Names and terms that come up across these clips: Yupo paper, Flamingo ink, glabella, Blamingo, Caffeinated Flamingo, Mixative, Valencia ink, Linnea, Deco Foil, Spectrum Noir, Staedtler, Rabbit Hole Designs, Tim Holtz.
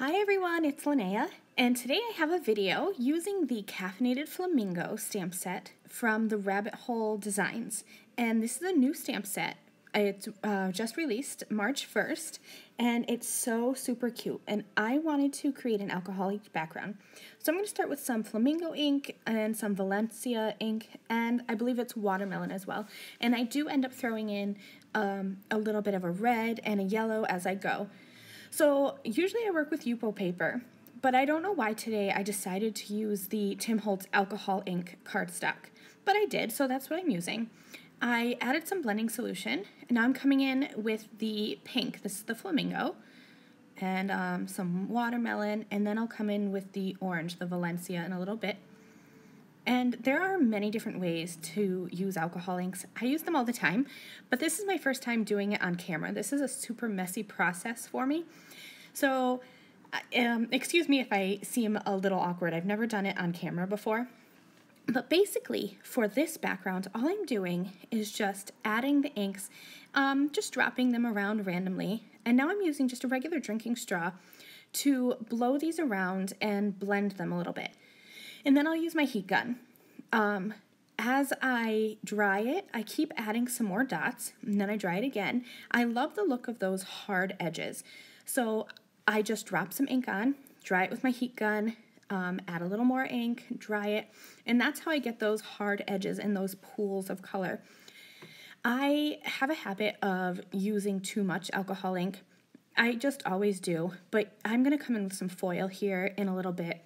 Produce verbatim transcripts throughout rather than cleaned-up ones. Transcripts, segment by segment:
Hi everyone, it's Linnea, and today I have a video using the Caffeinated Flamingo stamp set from the Rabbit Hole Designs. And this is a new stamp set. It's uh, just released March first, and it's so super cute. And I wanted to create an alcoholic background. So I'm going to start with some Flamingo ink and some Valencia ink, and I believe it's watermelon as well. And I do end up throwing in um, a little bit of a red and a yellow as I go. So usually I work with Yupo paper, but I don't know why today I decided to use the Tim Holtz alcohol ink cardstock, but I did, so that's what I'm using. I added some blending solution, and now I'm coming in with the pink. This is the Flamingo, and um, some watermelon, and then I'll come in with the orange, the Valencia, in a little bit. And there are many different ways to use alcohol inks. I use them all the time, but this is my first time doing it on camera. This is a super messy process for me. So um, excuse me if I seem a little awkward. I've never done it on camera before. But basically, for this background, all I'm doing is just adding the inks, um, just dropping them around randomly. And now I'm using just a regular drinking straw to blow these around and blend them a little bit. And then I'll use my heat gun. Um, as I dry it, I keep adding some more dots, and then I dry it again. I love the look of those hard edges. So I just drop some ink on, dry it with my heat gun, um, add a little more ink, dry it, and that's how I get those hard edges and those pools of color. I have a habit of using too much alcohol ink. I just always do, but I'm gonna come in with some foil here in a little bit.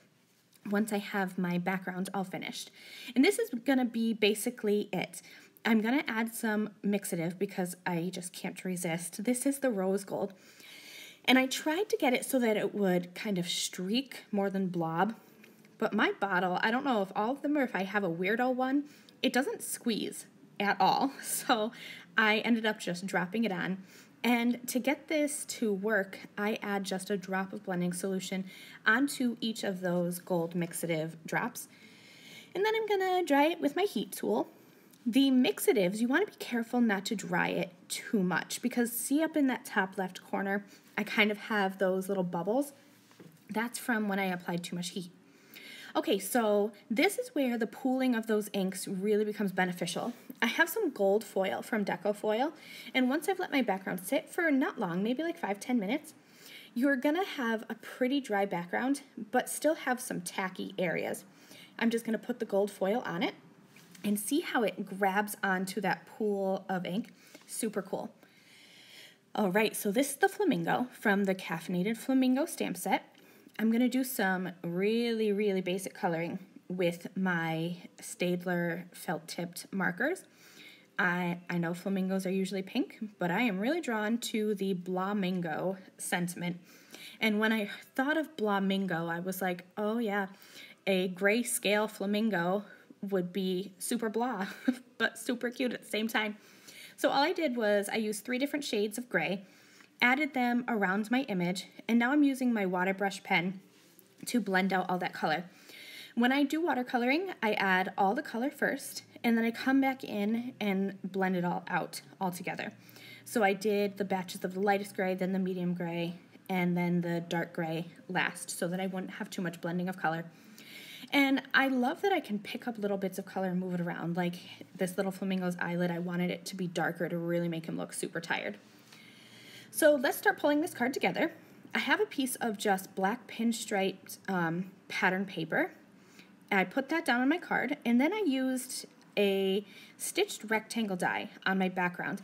Once I have my background all finished. And this is gonna be basically it. I'm gonna add some mixative because I just can't resist. This is the rose gold. And I tried to get it so that it would kind of streak more than blob, but my bottle, I don't know if all of them or if I have a weirdo one, it doesn't squeeze at all. So I ended up just dropping it on. And to get this to work, I add just a drop of blending solution onto each of those gold mixative drops. And then I'm gonna dry it with my heat tool. The mixatives, you wanna be careful not to dry it too much because see up in that top left corner, I kind of have those little bubbles. That's from when I applied too much heat. Okay, so this is where the pooling of those inks really becomes beneficial. I have some gold foil from Deco Foil, and once I've let my background sit for not long, maybe like five to ten minutes, you're gonna have a pretty dry background, but still have some tacky areas. I'm just gonna put the gold foil on it and see how it grabs onto that pool of ink. Super cool. All right, so this is the Flamingo from the Caffeinated Flamingo stamp set. I'm gonna do some really, really basic coloring with my Staedtler felt-tipped markers. I, I know flamingos are usually pink, but I am really drawn to the Blamingo sentiment. And when I thought of Blamingo, I was like, oh yeah, a grayscale flamingo would be super blah, but super cute at the same time. So all I did was I used three different shades of gray, added them around my image, and now I'm using my water brush pen to blend out all that color. When I do watercoloring, I add all the color first, and then I come back in and blend it all out all together. So I did the batches of the lightest gray, then the medium gray, and then the dark gray last, so that I wouldn't have too much blending of color. And I love that I can pick up little bits of color and move it around. Like this little flamingo's eyelid, I wanted it to be darker to really make him look super tired. So let's start pulling this card together. I have a piece of just black pinstriped um, pattern paper. I put that down on my card, and then I used a stitched rectangle die on my background.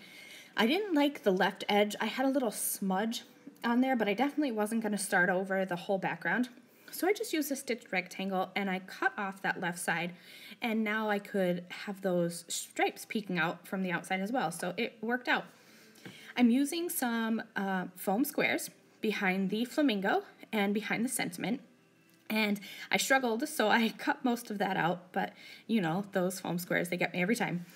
I didn't like the left edge. I had a little smudge on there, but I definitely wasn't going to start over the whole background. So I just used a stitched rectangle, and I cut off that left side, and now I could have those stripes peeking out from the outside as well. So it worked out. I'm using some uh, foam squares behind the flamingo and behind the sentiment, and I struggled, so I cut most of that out, but you know, those foam squares, they get me every time.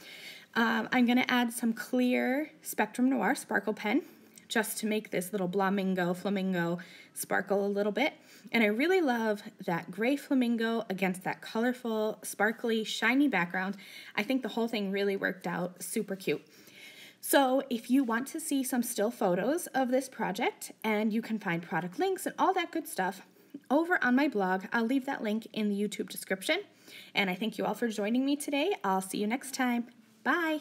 Um, I'm gonna add some clear Spectrum Noir sparkle pen just to make this little Blamingo flamingo sparkle a little bit, and I really love that gray flamingo against that colorful, sparkly, shiny background. I think the whole thing really worked out super cute. So if you want to see some still photos of this project, and you can find product links and all that good stuff over on my blog. I'll leave that link in the YouTube description. And I thank you all for joining me today. I'll see you next time. Bye.